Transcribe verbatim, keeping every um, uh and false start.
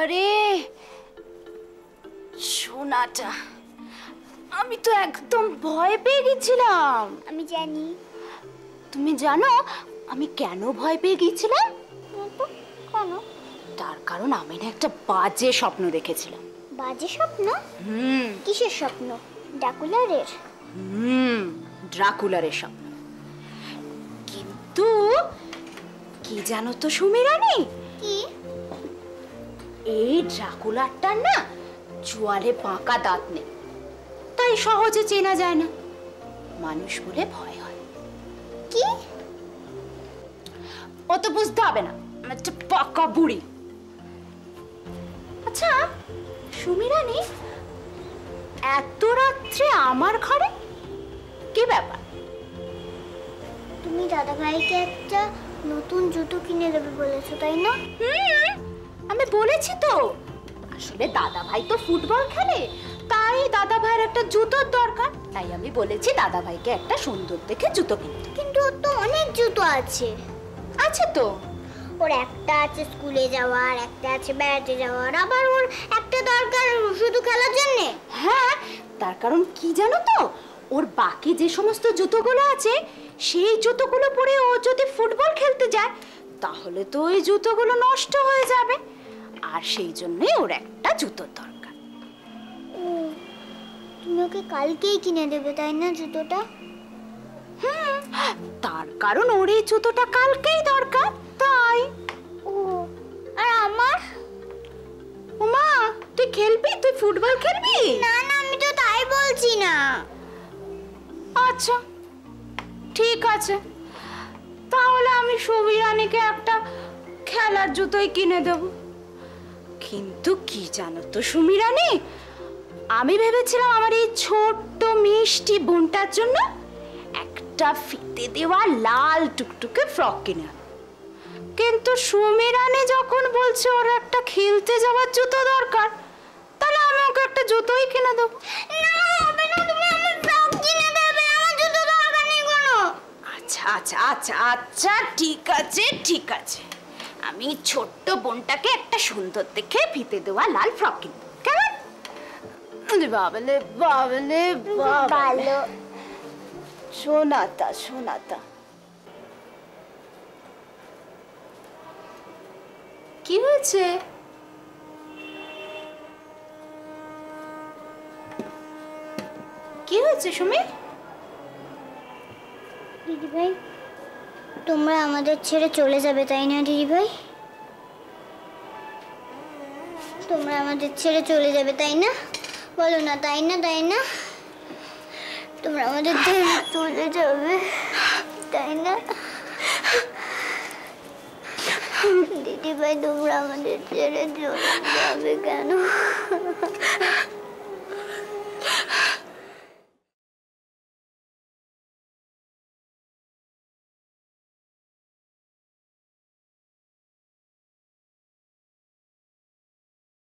বাবারে, সোনাটা, আমি তো একদম ভয় পেয়ে গেছিলাম। আমি জানি। তুমি জানো আমি কেন ভয় পেয়ে গেছিলাম? কেন? তার কারণ আমি না একটা বাজে স্বপ্ন দেখেছিলাম। বাজে স্বপ্ন? হুম। কিসের স্বপ্ন? ড্রাকুলারের? হুম, ড্রাকুলারের স্বপ্ন। কিন্তু কি জানো তো সুমিরানি, কি এই ড্রাকুলারটার না চোয়ালে বাঁকা দাঁত নেই, তাই সহজে চেনা যায় না, মানুষ বলে ভয় হয়। কি? অত বুঝতে হবে না, একটা পাকা বুড়ি। আচ্ছা সুমিরানি, এত রাত্রে আমার ঘরে কি ব্যাপার? তুমি দাদা ভাইকে একটা নতুন জুতো কিনে দেবে বলেছো, তাই না? হুম, আমি বলেছি তো। আসলে দাদা ভাই তো ফুটবল খেলে, তাই দাদা ভাইয়ের একটা জুতোর দরকার, তাই আমি বলেছি দাদা ভাইকে একটা সুন্দর দেখে জুতো কিনতে। কিন্তু ওর তো অনেক জুতো আছে। আছে তো, ওর একটা আছে স্কুলে যাওয়ার, একটা আছে বেড়াতে যাওয়ার, আবার ওর একটা দরকার শুধু খেলার জন্য। হ্যাঁ, তার কারণ কি জানো তো, ওর বাকি যে সমস্ত জুতোগুলো আছে, সেই জুতোগুলো পরে ও যদি ফুটবল খেলতে যায় তাহলে তো ওই জুতোগুলো নষ্ট হয়ে যাবে, আর সেই জন্যই ওর একটা জুতোর দরকার। ও, তুমি ওকে কালকেই কিনে দেবে, তাই না, জুতোটা? হ্যাঁ, তার কারণ ওর এই জুতোটা কালকেই দরকার, তাই। ও, আর আমার? ও মা, তুই খেলবি? তুই ফুটবল খেলবি? না না, আমি তো তাই বলছি না। আচ্ছা ঠিক আছে, তাহলে আমি সুবিরানীকে একটা খেলার জুতোই কিনে দেব। কিন্তু কি জানো তো সুমিরানী, আমি ভেবেছিলাম আমার এই ছোট্ট মিষ্টি বোনটার জন্য একটা ফিতে দেওয়া লাল টুকটুকে ফ্রক কিনে আনো, কিন্তু সুমিরানী যখন বলছে ওর একটা খেলতে যাওয়ার জুতো দরকার, তাহলে আমি ওকে একটা জুতোই কিনে দেবো। আচ্ছা আচ্ছা আচ্ছা, ঠিক আছে ঠিক আছে, আমি ছোট্ট বোনটাকে একটা সুন্দর দেখে ফিতে দেওয়া লাল ফ্রক কিনবো, কেমন? বাবলে বাবলে বাবলে সোনাতা সোনাতা, কি হয়েছে? কি হয়েছে সুমি? দিদি ভাই, তোমরা আমাদের ছেড়ে চলে যাবে, তাই না দিদি ভাই? তোমরা আমাদের ছেড়ে চলে যাবে, তাই না? বলো না, তাই না? তাই না, তোমরা আমাদের ছেড়ে চলে যাবে, তাই না দিদি ভাই? তোমরা আমাদের ছেড়ে চলে যাবে কেন?